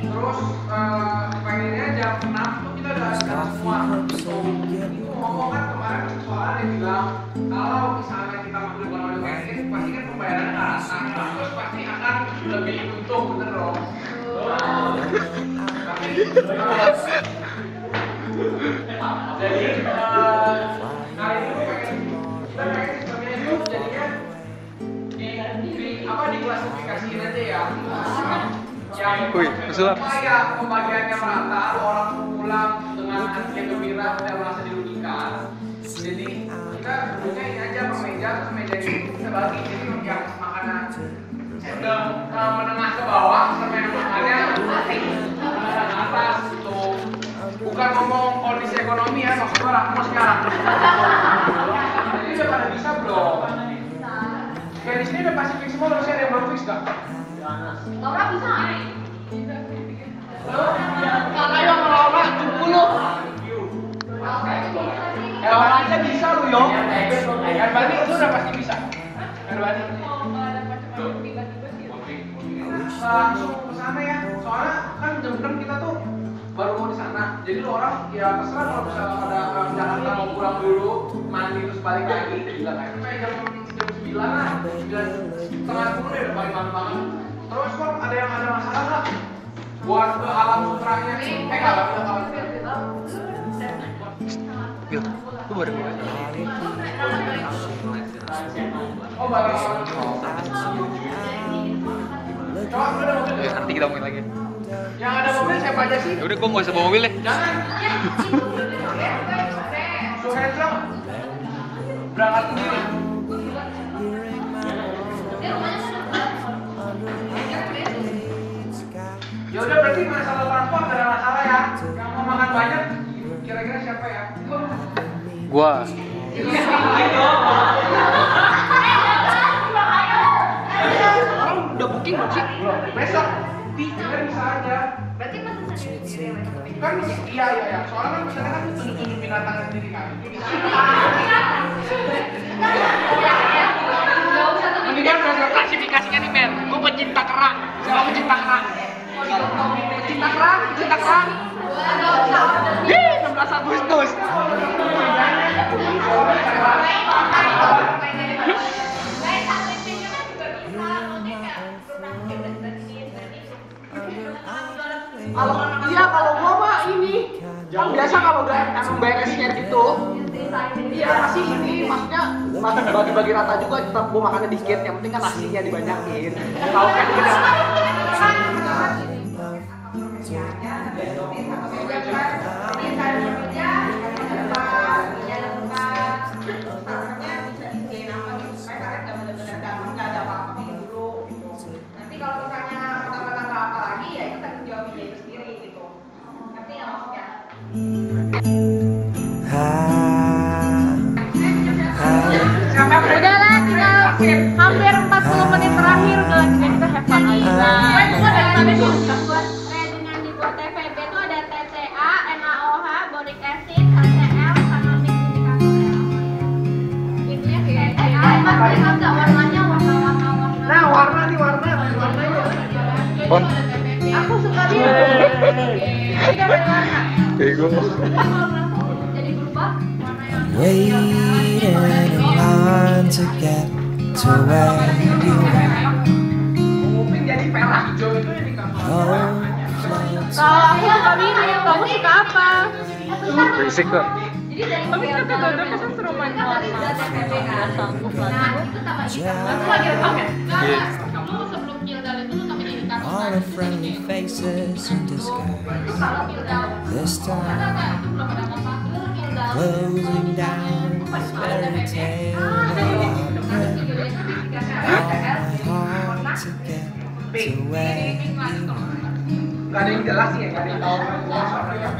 terus pengennya jam 6 tuh kita udah jalan semua. Itu ngomong kan kemarin soalnya dia bilang kalau misalnya kita ngambil barang UKS pasti kan pembayarannya ke atas, terus pasti akan lebih untung, bener dong. Jadi kali itu kita pengen sistemnya itu jadinya diklasifikasiin aja ya. Yang pembagiannya merata, orang pulang dengan hati yang gembira dan merasa dirugikan. Jadi kita dulunya ini aja meja itu kita bagi. Jadi yang makanan menengah ke bawah sama yang makannya atas itu. Bukan ngomong kondisi ekonomi ya, maksudnya rakmo sekarang. Jadi udah pada bisa belum? Kayak di sini udah pasti fix semua, harusnya ada yang belum fix gak? Laura bisa gak? Bisa. Kalau yang Laura, tunggu lu. Laura aja bisa lu, yo. Herbani, lu udah pasti bisa. Herbani. Langsung ke sana ya. Soalnya kan jam kita tuh baru mau di sana. Jadi lu orang ya terserah kalau misalnya ada Jakarta mau pulang dulu, mandi terus balik lagi. Gila kayak lah, dan setengah pun udah paling-paling. Terus kok ada yang ada masalah nggak buat ke alam sutranya? Yuk, itu baru gue. Oh, baru. Coba udah mobil. Ya, nanti kita mobil lagi. Yang ada mobil siapa aja sih? Udah, gue nggak usah bawa mobil deh. Jangan. Suhendra, berangkat sendiri. Ya udah berarti masalah transport ada masalah ya. Yang mau makan banyak kira-kira siapa ya? Gua. Orang udah booking belum sih? Belum. Besok kan bisa aja. Berarti masih sendiri kan? Iya. Soalnya kan misalnya kan tunjuk-tunjuk binatang sendiri kan. Mendingan udah klasifikasikan nih men. Gua pencinta kerang. Gua pencinta kerang. Cinta kerang 16 Agustus iya kalau gua mah ini kan biasa kalau udah emang banyak gitu iya nasi ini maksudnya bagi-bagi rata juga tetap gua makannya dikit yang penting kan nasinya dibanyakin kalau kayak gitu hampir 40 menit terakhir udah lagi kita have fun aja. Dengan dibuat TVB itu ada TCA, NaOH, boric acid, HCl, sama signifikan. Intinya TCA emang ada warnanya warna-warna. Nah warna itu. Aku suka dia. Tiga warna. Ego. Jadi berubah warna yang to where you all the friendly faces in disguise. This time closing down this fairy tale.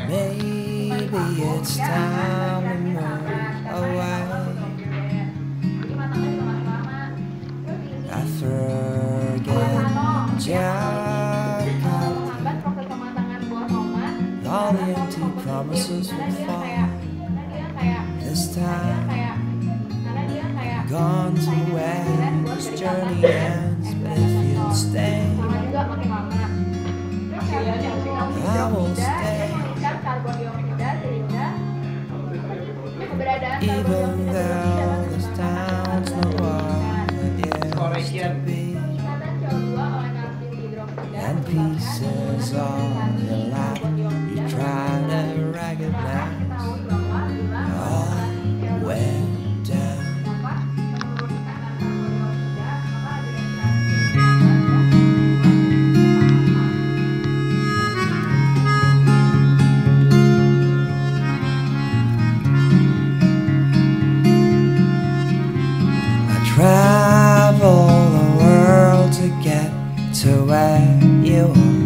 Maybe it's time to move away. I forget Jacob. All the empty promises will fall. This time gone to where this journey ends, but if you'll stay. Even though this town's no one that used to be, and pieces on your lap, you try to recognize all went down. Travel the world to get to where you are.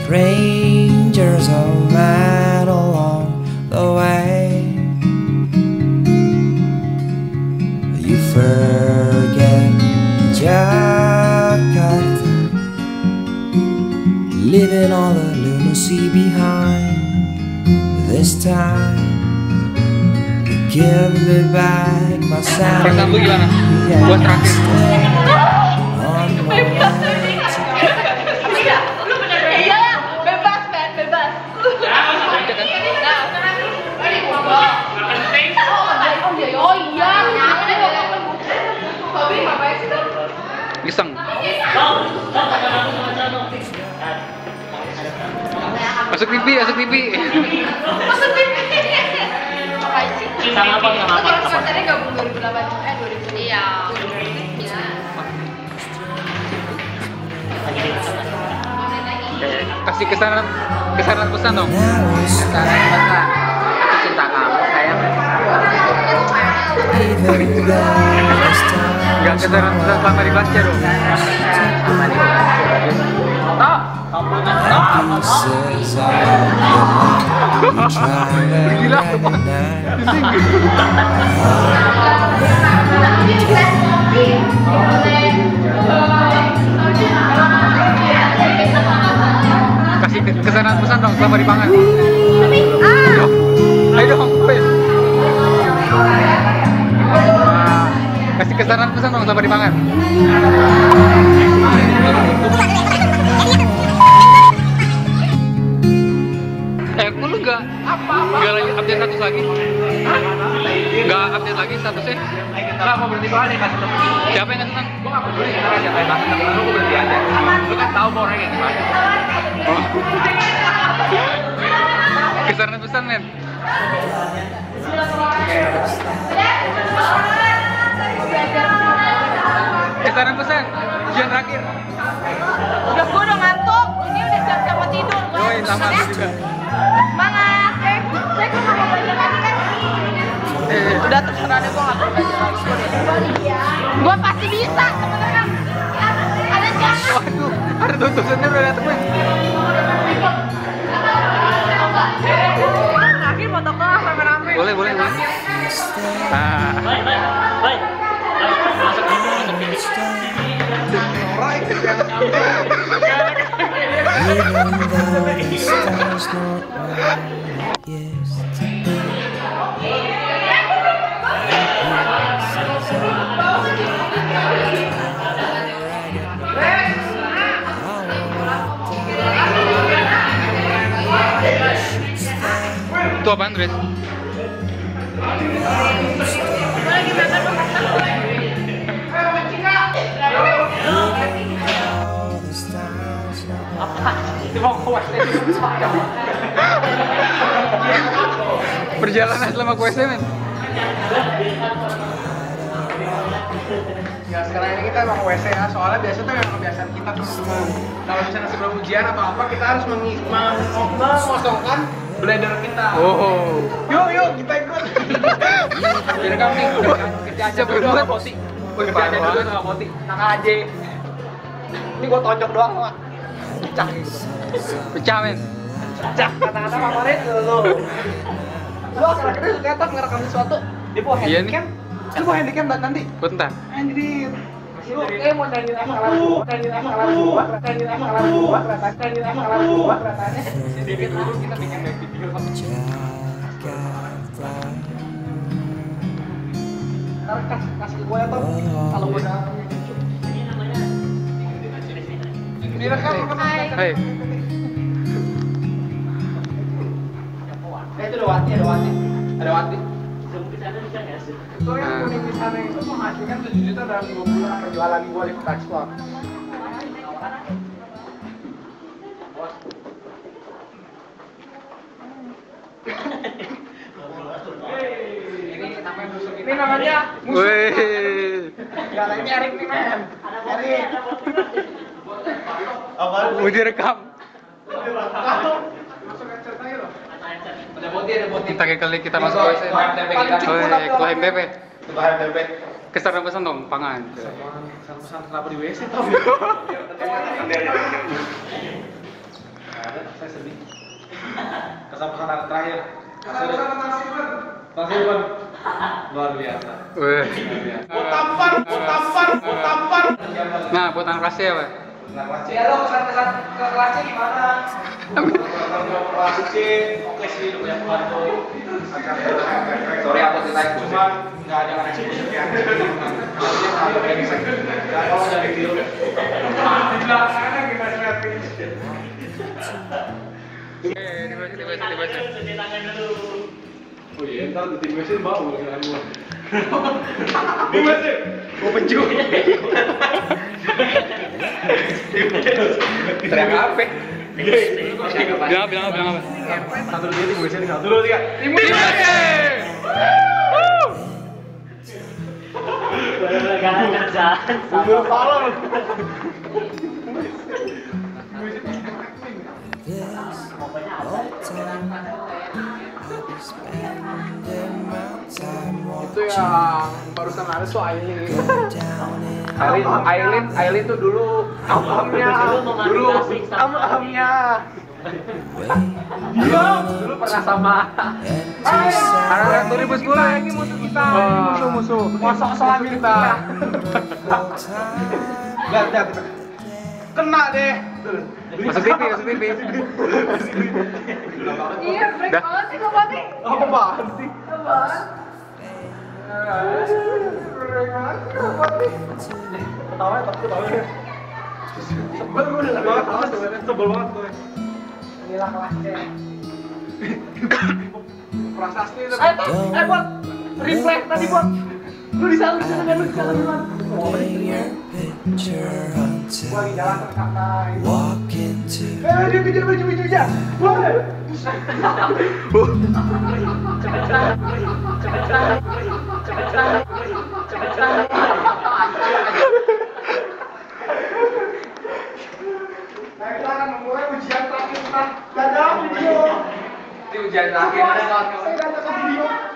Strangers are met along the way. You forget Jakarta, leaving all the lunacy behind. This time give me back my sound. Pertambu gimana? Buat terakhir. Iya, lu bener ya? Iya, bebas man, bebas. Nah, sekarang lu balik ngomong. Oh iya, oh iya. Tapi ngapain sih tuh? Iseng. Masuk TV. Sama konsernya gabung 2008, 2000. Iya. Kasih kesaran pesan dong. Kesaran pesan. Aku cinta kamu, sayang. Gak kesaran pesan sama di kelasnya dong. Sama di kelasnya. Gila, disinggung. Kasih kesanan pesan dong selama di pangan. Ayo dong, kasih kesanan pesan dong selama di pangan. Update status lagi? Nggak update lagi statusnya? Nggak, mau berhenti doang nih, kasih temen. Siapa yang nggak senang? Gue nggak peduli, kita nggak jatuhin banget, tapi gue berhenti aja. Lu kan tau mau orangnya gimana. Kesan-kesan, men. Kesan-kesan, ujian terakhir. Udah, gue udah ngantuk. Ini udah siap-siap mau tidur. Yoi, sama aku juga. Semangat! Saya kok mau belajar lagi kan? Udah terserah deh, gue gak mau belajar lagi. Gue pasti bisa, teman-teman. Ada jalan. Waduh, ada tutusannya udah dateng nih. Akhir mau toko lah, rame-rame. Boleh. Baik. Itu apaan, Dres? Perjalanan selama kuasnya, men. Ya sekarang ini kita emang WC ya, soalnya biasa tuh yang kebiasaan kita tuh kalau misalnya sebelum ujian atau apa kita harus mengosongkan blender kita. Oh. Yuk kita ikut. Jadi kami kerja aja berdua sama Poti. Kerja aja sama Poti. Tanggal aja. Ini gua tonjok doang sama. Pecah men. Pecah. Kata-kata favorit lu. Lu akhir-akhirnya suka etas ngerekam sesuatu. Dia bawa handicam. Lu bawa handicam nanti. Bentar. Anjir. Lu mau nyanyiin masalah gua. Nyanyiin masalah gua. Kelihatannya sedikit dulu kita bikin kayak video. Ntar kasih gua ya, Tom. Kalau gua udah. Ini namanya. Hai. Itu ada wati. Mungkin sana bisa nggak sih? Itu yang kuning di sana itu menghasilkan 7 juta dalam 2 bulan perjualan gua di kota ekspor. Ini namanya musuh. Galanya Erik nih, men. Erik. Mau direkam. Kita kali kita masuk ke HMTP. Kesana pesan dong, pangan. Pesan kenapa di WC tau? Saya sedih. Kesan pesan terakhir. Kesan luar biasa. Buat tampar. Nah, buat anak kelasnya apa? Ya lo kesan-kesan ke kelasnya gimana? Kelas C, oke sih lu banyak bantu. Sorry aku tidak ikut. Cuma nggak ada yang eksklusifnya. Kalau udah video, di belakangnya kita siapin. Tiba-tiba. Oh iya, ntar di tim WC bau dengan gua. Di WC, gua pencu. Teriak apa? Bilang apa? 1, 2, 3, tim WC, 1, 2, 3. Tim WC! Wuuu! Gara-gara kerjaan. Udah parah loh. Pokoknya apa? Itu yang barusan ada so Aileen tuh dulu amhamnya dulu pernah sama karena 2010 ini musuh kita, musuh mosok selama kita lihat kena deh. Masuk TV. Iya, break banget sih, apaan sih? Break banget sih. Ketawa ya. Sebel banget gue. Inilah kelasnya. Prasasti itu. Buat. Replay tadi, buat. Lu disana. Gua lagi jalan terkatai. Dia kejar baju-bajunya. Nah kita akan memulai ujian terakhir kita. Dadah video. Ini ujian terakhir. Saya datang ke video.